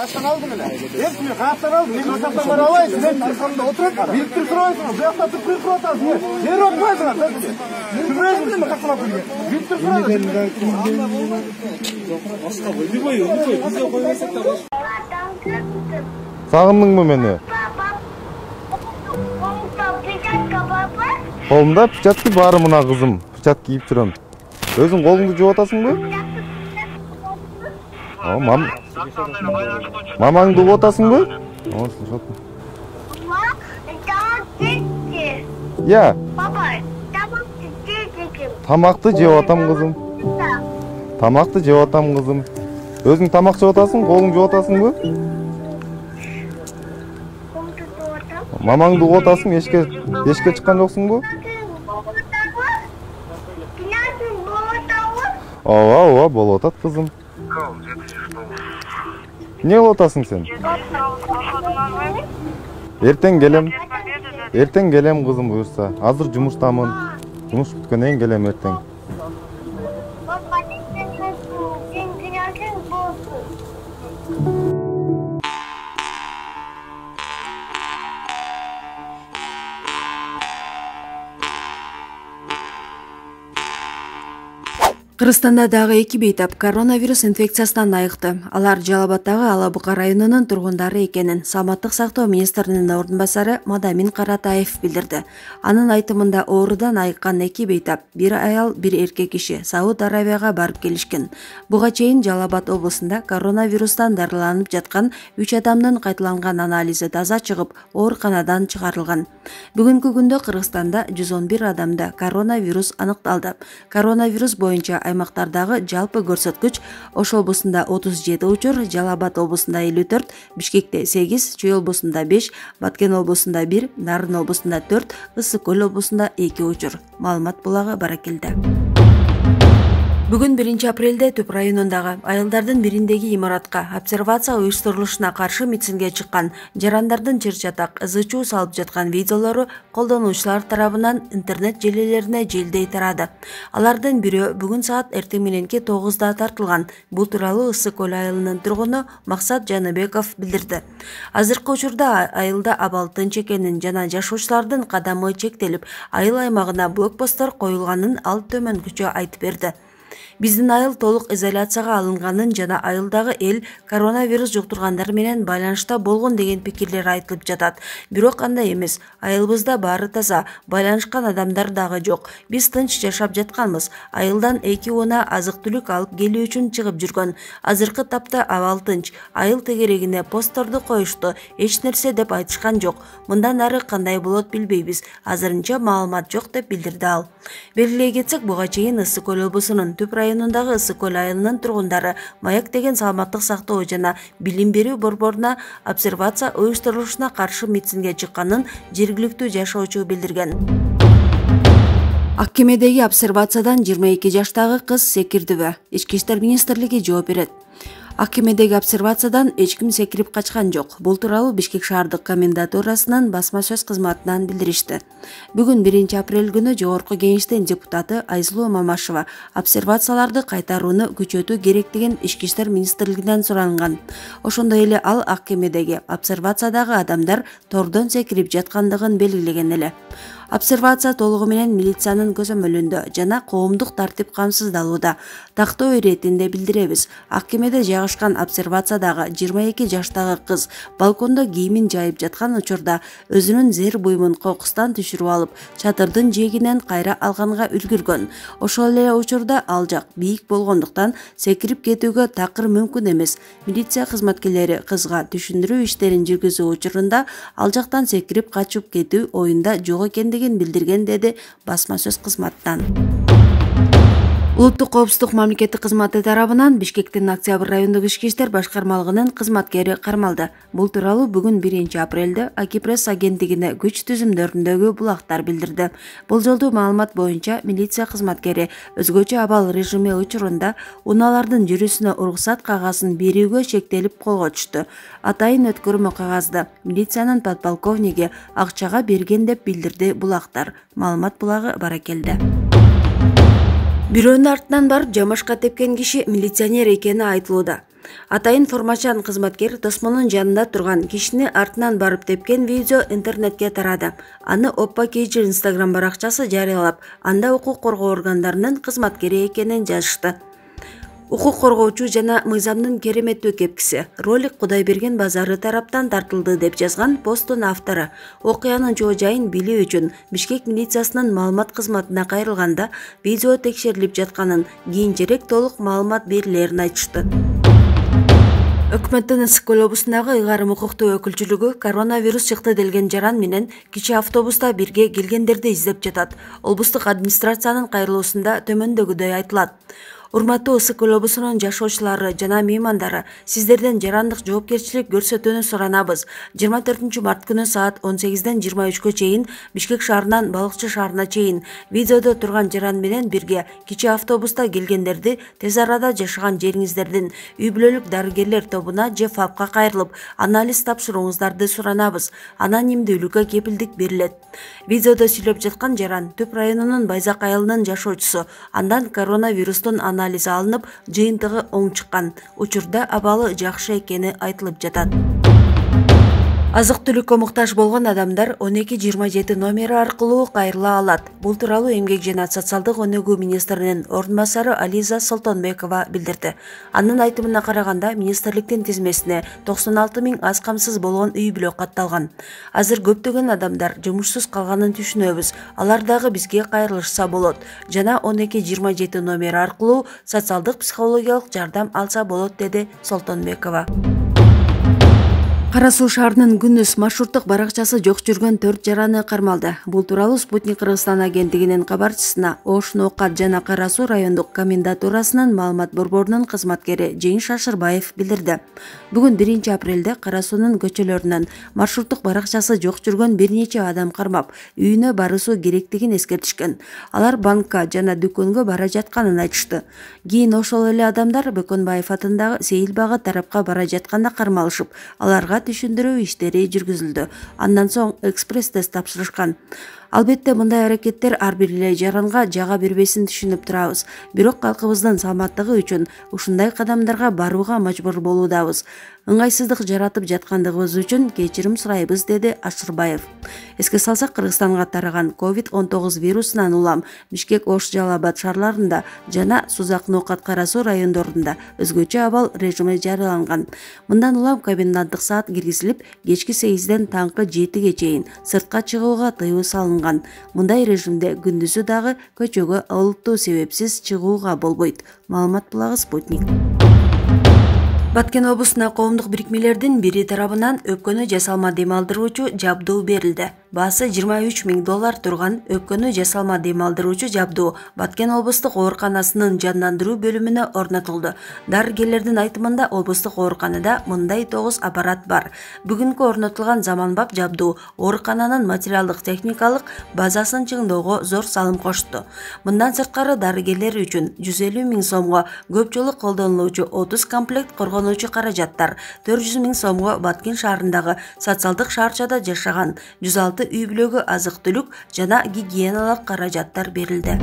Kaçtan aldın öyle? Hepsini kaçtan aldın. Ben masaktan var alayım. Ben arkamda oturup bir tırtıroysunuz. Bu yakta tırtırı atarsınız. Yer atmayasınlar. Tırtıroysunuz mu kaçtan aldın? Bir tırtırı atarsınız. Başka boyu boyu. Bize koymasak da başka. Sağındın mı beni? Kolumda pichatki barımına kızım. Pichat giyip çıram. Özün kolunu cıvatasın mı? Tamam. Мамаң дуп отасыңбы? Ооба, слышат. Мак, тамакты. Я. Папа, тамакты жеп. Тамакты жеп атам кызым. Тамакты жеп атам кызым. Өзүң тамак жеп атасың, колуң жеп атасыңбы? Колумду жеп атам. Мамаң дуп отасың, эшке чыккан жоксуңбу? Ооба, болуп атат кызым. Не лотасың сен? Эртең келем кызым буйрса. Азыр жумуштамын. Жумуш бүткөндөн келем эртең. Кыргызстанда дагы эки бейтап коронавирус инфекциясынан айыкты. Алар Жалабаттагы Ала Бука районунун тургундары экенин Саламаттык сактоо министринин орун басары Мадамин Каратаев билдирди. Анын айтымында оорудан айыккан эки бейтап, бир аял, бир эркек киши Сауд Арабияга барып келишкен. Буга чейин Жалабат облусунда коронавирустан дарыланып жаткан 3 адамдын кайталанган анализи таза чыгып, ооруканадан чыгарылган. Бүгүнкү күндө Кыргызстанда 111 адамда коронавирус аныкталды. Коронавирус боюнча аймактардагы жалпы көрсөткүч ошол облусунда 37 учур, Жалабат облусунда 54, Бишкекте 8, Чүй облусунда 5, Баткен облусунда 1, Нарын облусунда 4, Ысык көл облусунда 2 учур. Маалымат булагы баракелде. Бүгүн 1 апрелде Түп районундагы айылдардын бириндеги имаратка обсервация уюштурулушуна каршы митингге чыккан жарандардын чыр-чатак ызы-чуу салып жаткан видеолору колдонуучулар тарабынан интернет желелерине желдей тарады. Алардын бирөө бүгүн саат эртең мененки 9-да тартылган. Бул тууралуу Ысык көл айылынын тургуну Максат Жанабеков билдирди. Азыркы учурда айылда абал тынч экенин жана жашоочулардын кадамы чектелип, айыл аймагына блокпосттор коюлганын ал төмөнкүчө айтып берди. Биздин айыл толук изоляцияга алынганын жана айылдагы эл коронавирус жуктургандар менен байланышта болгон деген пикирлер айтылып жатат. Бирок андай эмес. Айылыбызда баары таза, байланышкан адамдар дагы жок. Биз тынч жашап жатканбыз. Айылдан 2 уна азык-түлүк алып келүү үчүн чыгып жүргөн. Азыркы тапта абал тынч. Айыл тегерегине постторду коюшту. Эч нерсе деп айтышкан жок. Мындан ары кандай болот билбейбиз. Азырынча маалымат жок деп билдирди ал. Белгилей кетсек, буга чейин Ысык көл облусунун Түп районундагы Ысык көл айылынын тургундары Маяк деген саламаттык сактоо жана билим берүү борборуна обсервация уюштурулушуна каршы митингге чыкканын жергиликтүү жашоочу билдирген. Аккемедеги обсервациядан 22 жаштагы кыз секирди бе. Ички иштер министрлиги жооп берет. Аккемедеги обсервациядан эч ким секирип качкан жок. Бул тууралуу Бишкек шаардык комендатурасынын басма сөз кызматынан билдиришти. Бүгүн 1 апрель күнү Жогорку Кеңештин депутаты Айзылуу Мамашева обсервацияларды кайтарууну күчөтүү керек деген Ички иштер министрлигинен суранган. Ошондой эле ал Аккемедеги обсервациядагы адамдар тордон секирип жаткандыгын белгилеген эле. Обсервация толугу менен милициянын көзөмөлүндө жана коомдук тартип камсыздалууда. Тактоо иретинде билдиребиз. Аккемеде жайгашкан обсервациядагы 22 жаштагы кыз балкондо кийимин жайып жаткан учурда өзүнүн зер буймун кокустан түшүрүп алып, чатырдын жээгинен кайра алганга үлгүргөн. Ошол эле учурда ал жак бийик болгондуктан секирип кетүүгө такыр мүмкүн эмес. Милиция кызматкерлери кызга түшүндүрүү иштерин жүргүзүү учурунда ал жактан секирип качып кетүү оюнда жок экенди билдирген, деди басма сөз кызматтан. Улуттук коопсуздук мамлекеттик кызматы тарабынан Бишкектин Октябрь райондук ички иштер башкармалыгынын кызматкери кармалды. Бул тууралуу бүгүн 1 апрелде Акипресс агенттигине күч түзүмдөрүндөгү булактар билдирди. Болжолдуу маалымат боюнча милиция кызматкери өзгөчө абал режими учурунда унаалардын жүрүүсүнө уруксат кагазын берүүгө шектелип колго түштү. Атайын өткөрмө кагазды милициянын подполковниги акчага берген деп билдирди булактар. Маалымат булагы баракелде. Бирөөнүн артынан барып жамашка тепкен киши милиционер экени айтылууда. Атайын формачан кызматкер тосмонун жанында турган кишини артынан барып тепкен видео интернетке тарады. Аны Оппа Кейджер Instagram баракчасы жарыялап, анда укук коргоо органдарынын кызматкери экенин жазышты. Укук коргоочу жана мыйзамдын кереметтүү кепкиси ролик Кудайберген базары тараптан тартылды деп жазган посттун автору окуянын жөө жайын билүү үчүн Бишкек милициясынын маалымат кызматына кайрылганда видео текшерилип жатканын, кийинчерээк толук маалымат берилерин айтышты. Өкмөттүн Ысык Көл облусундагы ыйгарым укуктуу өкүлчүлүгү коронавирус чыкты делген жаран менен кичи автобуста бирге келгендерди издеп жатат. Облустук администрациянын кайрылуусунда төмөндөгүдөй айтылат. Урматтуу Ысык Көл облусунун жашоочулары жана меймандары, сиздерден жарандык жоопкерчилик көрсөтүүнү суранабыз. 24 март күнү саат 18:23 чейин Бишкек шаарынан Балыкчы шаарына чейин видеодо турган жаран менен бирге кичи автобуста келгендерди тез арада жашаган жериңиздердин үй бүлөлүк дарыгерлер тобуна же ФАПка кайрылып анализ тапшырууңуздарды суранабыз. Анонимдүүлүккө кепилдик берилет. Видеодо сүйлөп жаткан жаран Түп районунун Байзак айылынын жашоочусу. Андан коронавирустун анализ алынып, жыйынтыгы оң чыккан. Учурда абалы жакшы экени айтылып жатат. Азык-түлүккө муктаж болгон адамдар 1227 номери аркылуу кайрыла алат. Бул тууралуу Эмгек жана социалдык өнүгүү министринин орун басары Ализа Солтонбекова билдирди. Анын айтымына караганда, министрликтин тизмесине 96000 аз камсыз болгон үй бүлө катталган. Азыр көптөгөн адамдар жумушсуз калганын түшүнөбүз. Алар дагы бизге кайрылышса болот жана 1227 номери аркылуу социалдык психологиялык жардам алса болот, деди Солтонбекова. Кара Суу шаарынын Күндүз маршруттук баракчасы жок жүргөн 4 жараны кармалды. Бул тууралуу Спутник Кыргызстан агенттигинин кабарчысына Ош, Ноокат жана Кара Суу райондук комендатурасынын маалымат борборунун кызматкери Жеңил Шашырбаев билдирди. Бүгүн 1 апрелде Кара Суунун көчөлөрүнөн маршруттук баракчасы жок жүргөн бир нече адам кармап, үйүнө баруусу керектигин эскертишкен. Алар банкка жана дүкөнгө бара жатканын айтышты. Кийин ошол эле адамдар Бөкөнбаев атындагы Сейилбага тарапка бара жатканда кармалышып, аларга түшүндүрүү иштери жүргүзүлдү. Андан соң экспресс-тест тапшырышкан. Албетте, мындай аракеттер ар бир эле жаранга жага бербесин түшүнүп турабыз. Бирок калкыбыздын саламаттыгы үчүн ушундай кадамдарга барууга мажбур болуудабыз. Ыңгайсыздык жаратып жаткандыгыбыз үчүн кечирим сурайбыз, деди Ашырбаев. Эске салсак, Кыргызстанга тараган COVID-19 вирусунан улам Бишкек, Ош, Жалабад шаарларында жана Сузак, Ноокат, Кара Суу райондорунда өзгөчө абал режими жарыяланган. Мындан улам коменданттык саат киргизилип, кечки 8ден таңкы 7ге чейин сыртка чыгууга тыюу салынган. Мындай режимде күндүзү дагы көчөгө алыптуу себепсиз чыгууга болбойт. Маалымат булагы Спутник. Баткен облусуна коомдук бирикмелердин бири тарабынан өпкөнү жасалма дем алдыруучу жабдуу берилди. Баасы $23 000 турган өпкөнү жасалма дем алдыруучу жабдуу Баткен облустук ооруканасынын жандандыруу бөлүмүнө орнотулду. Дарыгерлердин айтымында облустук ооруканада мындай 9 аппарат бар. Бүгүнкү орнотулган заманбап жабдуу оорукананын материалдык техникалык базасын чыңдоого зор салым кошту. Мындан сырткары дарыгерлер үчүн 150 000 сомго көпчүлүк колдонулуучу 30 комплект коргоо каражаттар, 400 000 сомго Баткен шаарындагы социалдык шаарчада жашаган 106 үй бүлөгө азык-түлүк жана гигиеналык каражаттар берилди.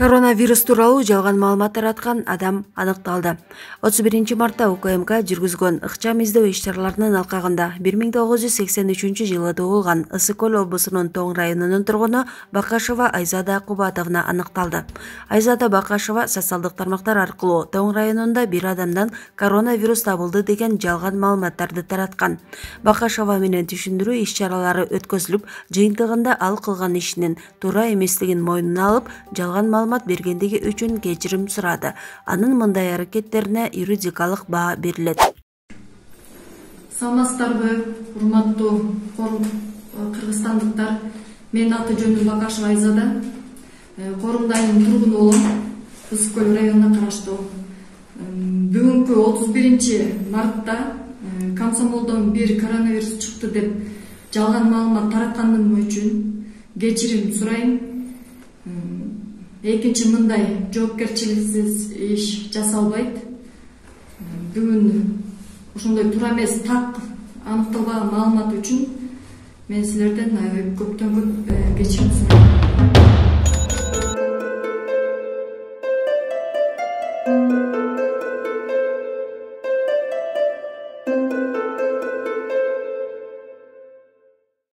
Коронавирус тууралуу жалган маалымат тараткан адам аныкталды. 31 мартта УКМК жүргүзгөн ыкчам издөө иш-чараларынын алкагында 1983 жылы туулган Ысык Көл облусунун Тоң районунун тургуну Бакашова Айзада Кубатовна аныкталды. Айзада Бакашова социалдык тармактар аркылуу Тоң районунда бир адамдан коронавирус табылды деген жалган маалыматтарды тараткан. Бакашова менен түшүндүрүү иш-чаралары өткөзүлүп, жыйынтыгында ал кылган ишинин туура эместигин мойнуна алып, жалган маалымат бергендиги үчүн кечирим сурады. Анын мындай аракеттерине юридикалык баа берилет. Саламатсыздарбы, урматтуу кыргызстандыктар? Менин аты жөнүм Бакашева Айзада. Корумдайдын тургуну болуп, Ысык Көл районуна караштуу. Бүгүнкү 31 мартта комсомолдон бир коронавирус чыкты деп жалган маалымат таратканым үчүн кечирим сурайм. Экинчи, мындай жоопкерчиликсиз иш жасалбайт. Бүгүн ошондой туура эмес, так аныкталбаган маалымат үчүн мен силерден көптөн көп кечирим сурайм.